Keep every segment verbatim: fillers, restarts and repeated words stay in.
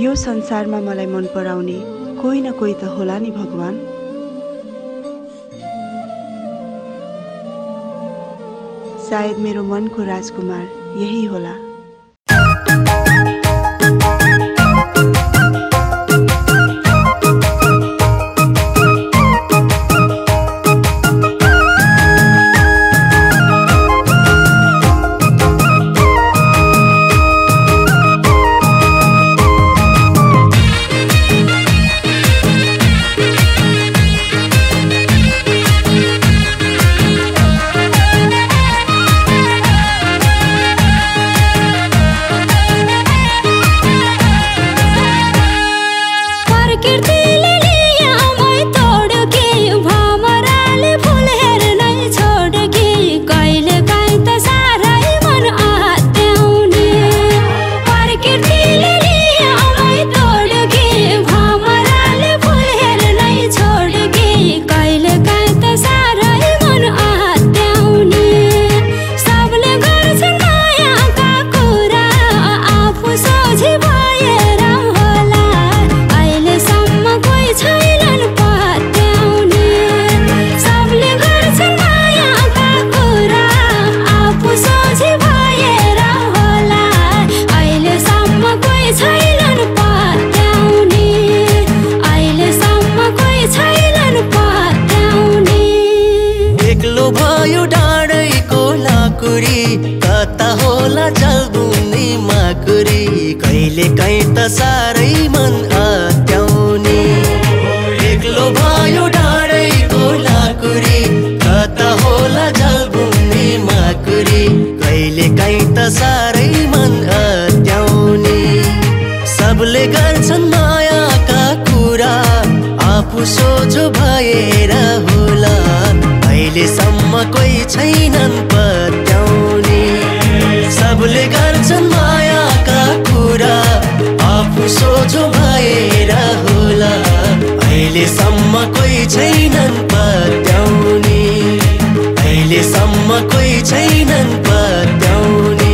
यो संसार में मलाई मन पराउने कोई न कोई तो होला नि भगवान। सायद मेरो मन को राजकुमार यही होला। कता होला जल्दुनी माकुरी कहिले कहीं त सारै मन अत्याउने। एक्लो भयो डाँडै को लाकुरी कता होला जल्दुनी माकुरी कहिले कहीं त सारै मन अत्याउने। सबले गर्छन् माया का कुरा आफू सोझो भएर होला अहिलेसम्म कोही छैनन् पत्याउने। सबले गर्छन् माया का कुरा आफू सोझो भएर होला अहिलेसम्म कोही छैनन् पत्याउने। अहिलेसम्म कोही छैनन् पत्याउने।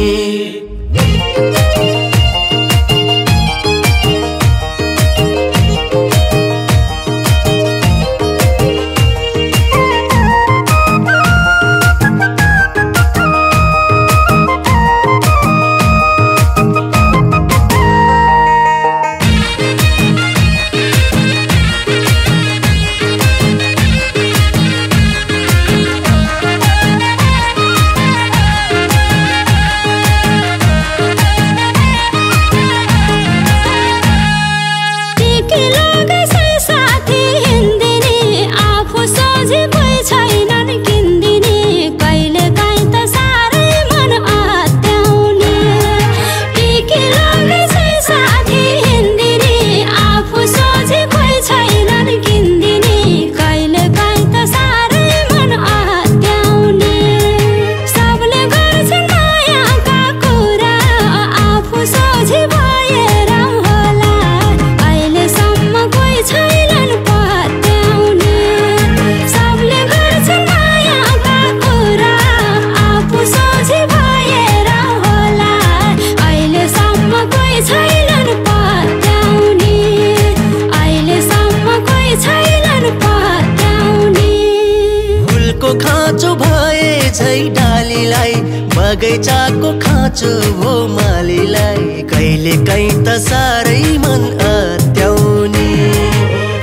बगैचा को खाँचो हो मालीलाई कहिले कहीँ त सारै मन अत्याउने।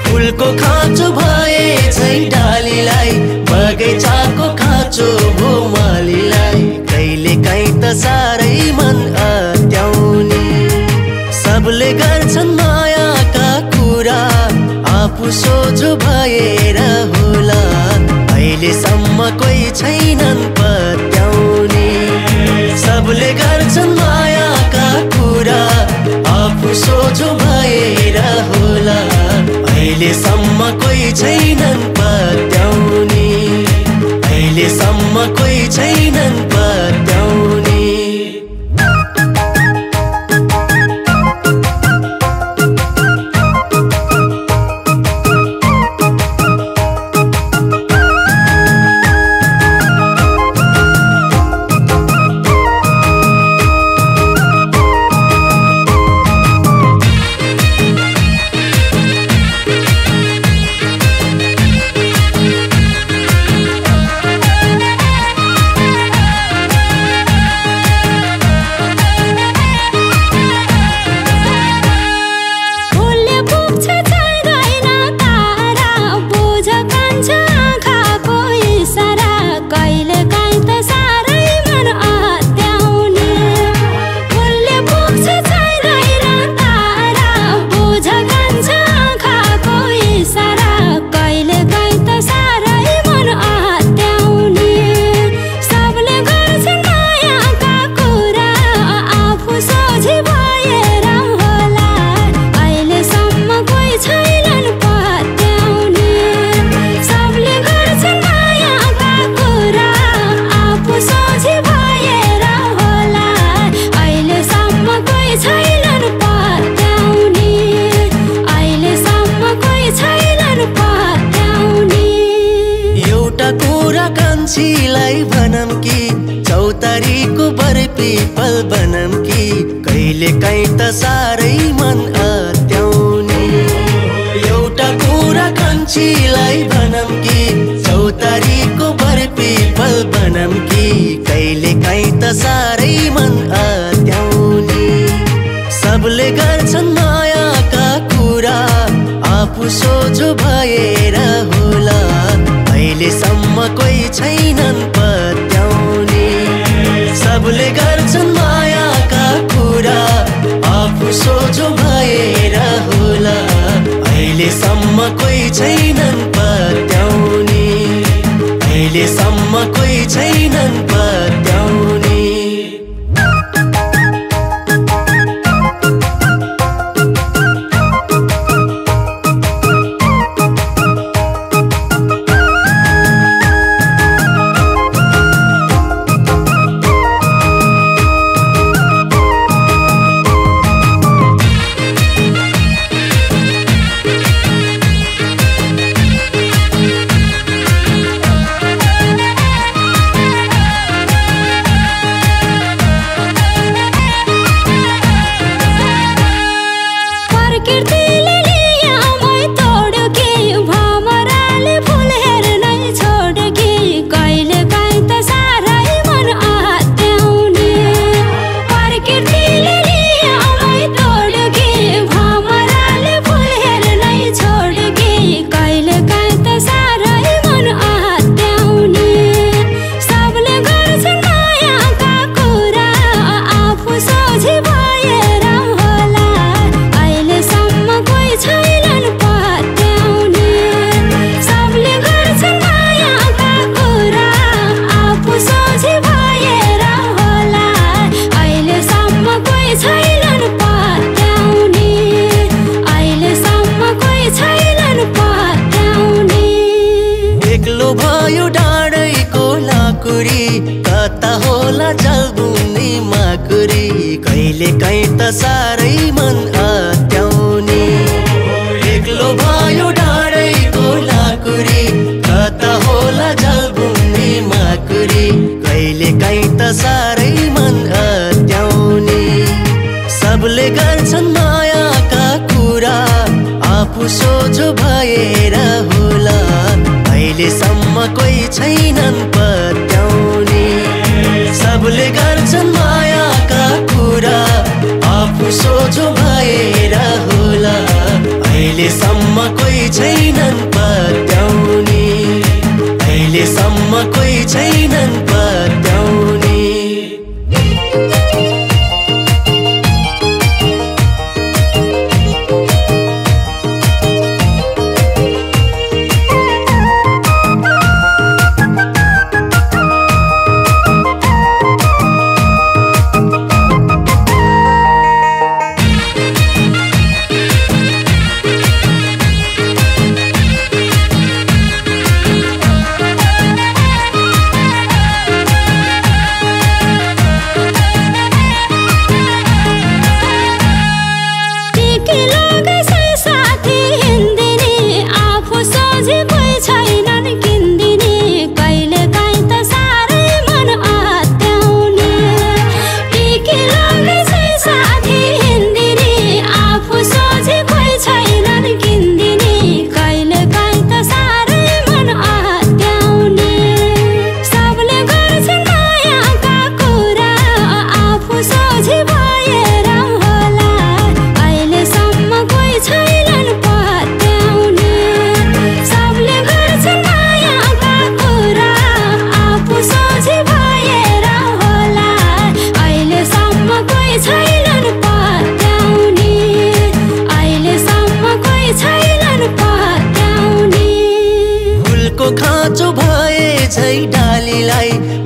फुलको खाँचो भए झै डालीलाई बगैचा को खाँचो हो मालीलाई कहिले कहीँ त सारै मन अत्याउने। सबले गर्छन् माया का कुरा आफू सोझो भएर होला अहिलेसम्म कोही छैनन् पत्याउने। सबले गर्छन् माया का कुरा आफू सोझो भएर होला अहिलेसम्म कोही छैनन् पत्याउने। अहिलेसम्म कोही छैनन् पत्याउने। मान्छेलाई भनम कि चौतारीको बर पीपल बनम कि कहिले काहीँ त सारै मन अत्याउने। एउटा कुरा कान्छेलाई भनम कि चौतारीको बर पीपल बनम कि कहिले काहीँ त सारै मन अत्याउने। सबले गर्छन् मायाका कुरा आफू सोझो भएर होला, अहिलेसम्म कोही छैनन् पत्याउने। सबले गर्छन् मायाका कुरा आफू सोझो भएर होला, अहिलेसम्म कोही छैनन् पत्याउने। अहिलेसम्म कोही छैनन् पत्याउने। कता होला जल्बुनी माकुरी कहिले काहीँ त सारै मन अत्याउने। एक्लो भयो डाँडैको लाकुरी कता होला जल्बुनी माकुरी कहिले काहीँ त सारै मन अत्याउने। सबले गर्छन् मायाका कुरा आफू सोझो भएर होला, अहिलेसम्म कोही छैनन् पत्याउने। सबले गर्छन् मायाका कुरा आफू सोझो भएर होला, अहिलेसम्म कोही छैनन् पत्याउने। अहिलेसम्म कोही छैनन् पत्याउने।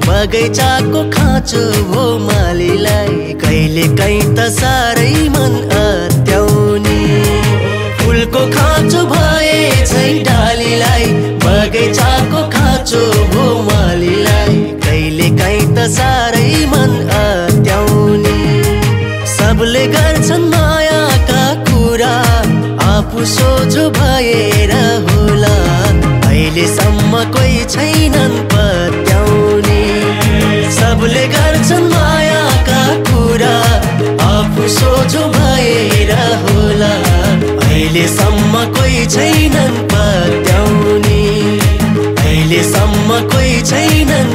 बगैँचाको खाँचो हो मालीलाई कहिले काहीँ त सारै मन अत्याउने। फुलको खाँचो भए झै डालीलाई बगैँचाको खाँचो हो मालीलाई कहिले काहीँ त सारै मन अत्याउने। सबले गर्छन् मायाका कुरा आफू सोझो भएर होला, अहिलेसम्म कोही छैनन् पत्याउने। गर्छन् माया का कुरा आफू सोझो भएर होला अहिलेसम्म कोही छैनन् पत्याउने अहिलेसम्म कोही छैनन्।